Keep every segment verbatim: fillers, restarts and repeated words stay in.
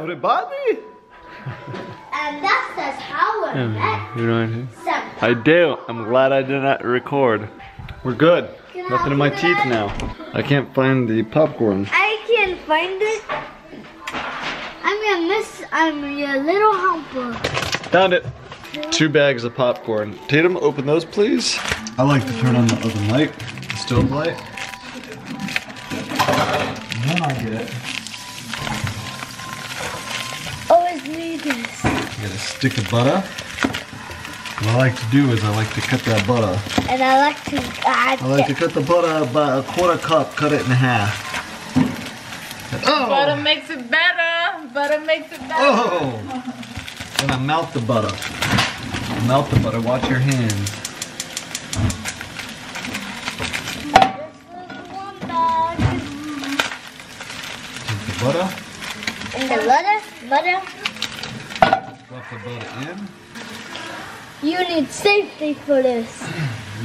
everybody. And that's just how we're yeah, you know I, I do. I'm glad I did not record. We're good. Can Nothing I in my teeth it? now. I can't find the popcorn. I can't find it. I'm gonna miss I'm your little helper. Found it. Two bags of popcorn. Tatum, open those please. I like to turn on the oven light, the stove light. And then I get it. Always need this. I get a stick of butter. What I like to do is I like to cut that butter. And I like to add I like it. to cut the butter about a quarter cup, cut it in half. Oh. Butter makes it better. Butter makes it better. Oh. Then I melt the butter. Melt the butter. Watch your hands. Take the butter. And the butter, butter. Drop the butter in. You need safety for this.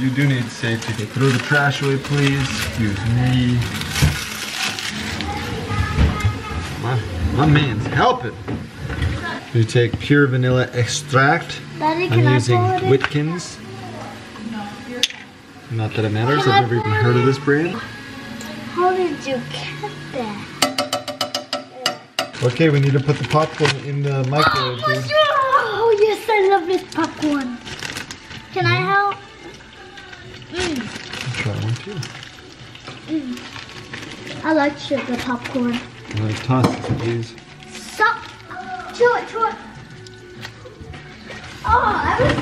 You do need safety. Throw the trash away, please. Excuse me. My, my man's helping. You take pure vanilla extract. Daddy, I'm using Whitkins. Not that it matters, can I've I never even heard of this brand. How did you get that? Okay, we need to put the popcorn in the microwave. Oh, oh yes, I love this popcorn. Can mm. I help? Mm. I'll try one too. Mm. I like sugar popcorn. I'm gonna toss this, please. Stop. Chew it, chew it. Oh, I was...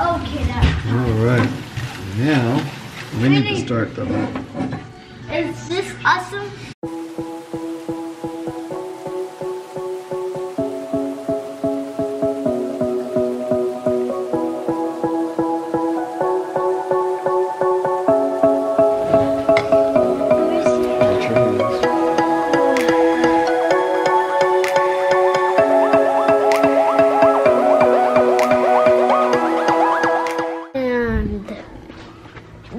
Okay, that's... Alright. Now, we need to start the... Is this awesome?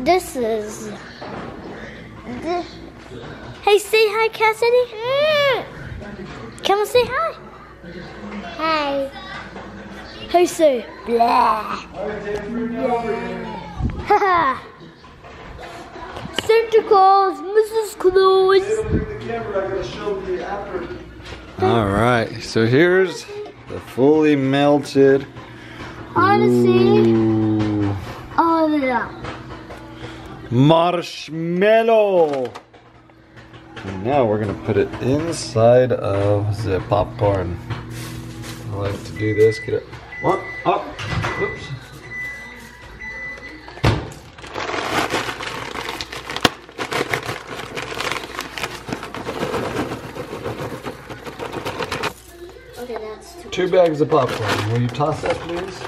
This is... This. Hey, say hi, Cassidy. Mm. Come and say hi. Hi. Hey, say. Blah. Blah. Santa Claus, Missus Claus. All right, so here's the fully melted. Odyssey. Ooh. All the. Marshmallow. And now we're gonna put it inside of the popcorn. I like to do this. Get it up. Up. Oops. Okay, that's too two much. bags of popcorn. Will you toss that, please?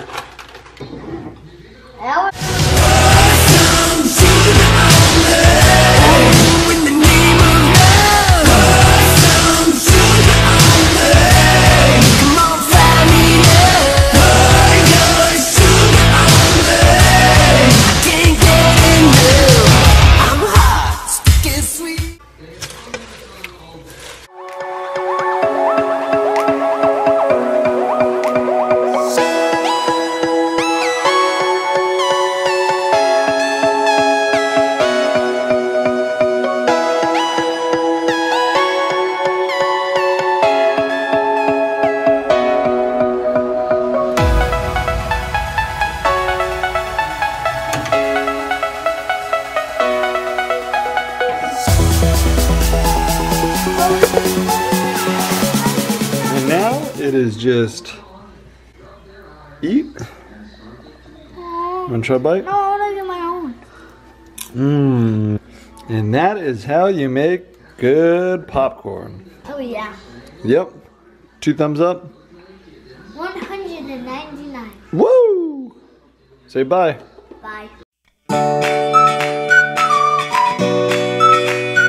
It is just eat. Want to try a bite? No, I want to do my own. Mmm. And that is how you make good popcorn. Oh yeah. Yep. Two thumbs up. one hundred ninety-nine. Woo! Say bye. Bye.